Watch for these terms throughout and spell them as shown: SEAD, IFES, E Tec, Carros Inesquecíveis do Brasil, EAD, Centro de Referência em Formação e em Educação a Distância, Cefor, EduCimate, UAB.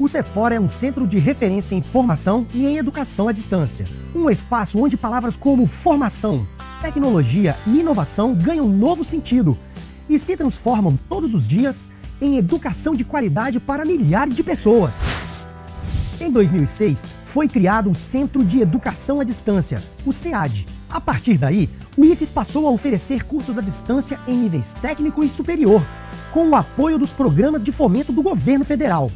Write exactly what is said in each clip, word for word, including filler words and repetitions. O Cefor é um centro de referência em formação e em educação à distância. Um espaço onde palavras como formação, tecnologia e inovação ganham novo sentido e se transformam todos os dias em educação de qualidade para milhares de pessoas. Em dois mil e seis, foi criado o Centro de Educação à Distância, o SEAD. A partir daí, o I F E S passou a oferecer cursos à distância em níveis técnico e superior, com o apoio dos programas de fomento do governo federal.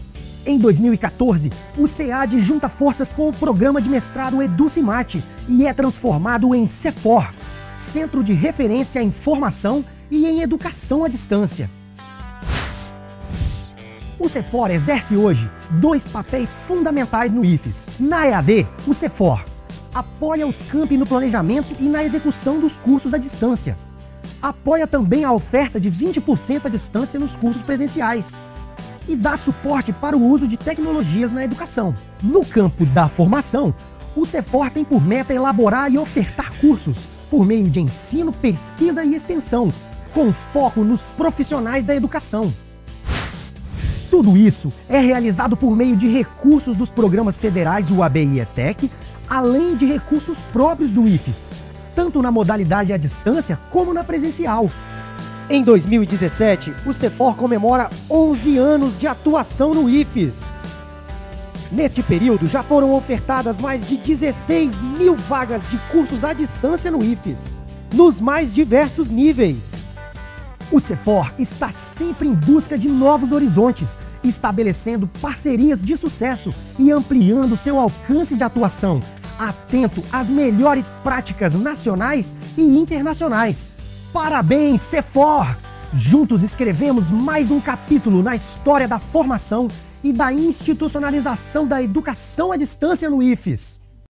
Em dois mil e quatorze, o SEAD junta forças com o programa de mestrado EduCimate e é transformado em Cefor, Centro de Referência em Formação e em Educação à Distância. O Cefor exerce hoje dois papéis fundamentais no I F E S. Na E A D, o Cefor apoia os campi no planejamento e na execução dos cursos à distância. Apoia também a oferta de vinte por cento à distância nos cursos presenciais e dá suporte para o uso de tecnologias na educação. No campo da formação, o Cefor tem por meta elaborar e ofertar cursos por meio de ensino, pesquisa e extensão, com foco nos profissionais da educação. Tudo isso é realizado por meio de recursos dos programas federais U A B e E Tec, além de recursos próprios do I F E S, tanto na modalidade à distância como na presencial. Em dois mil e dezessete, o Cefor comemora onze anos de atuação no I F E S. Neste período, já foram ofertadas mais de dezesseis mil vagas de cursos à distância no I F E S, nos mais diversos níveis. O Cefor está sempre em busca de novos horizontes, estabelecendo parcerias de sucesso e ampliando seu alcance de atuação, atento às melhores práticas nacionais e internacionais. Parabéns, Cefor! Juntos escrevemos mais um capítulo na história da formação e da institucionalização da educação à distância no I F E S.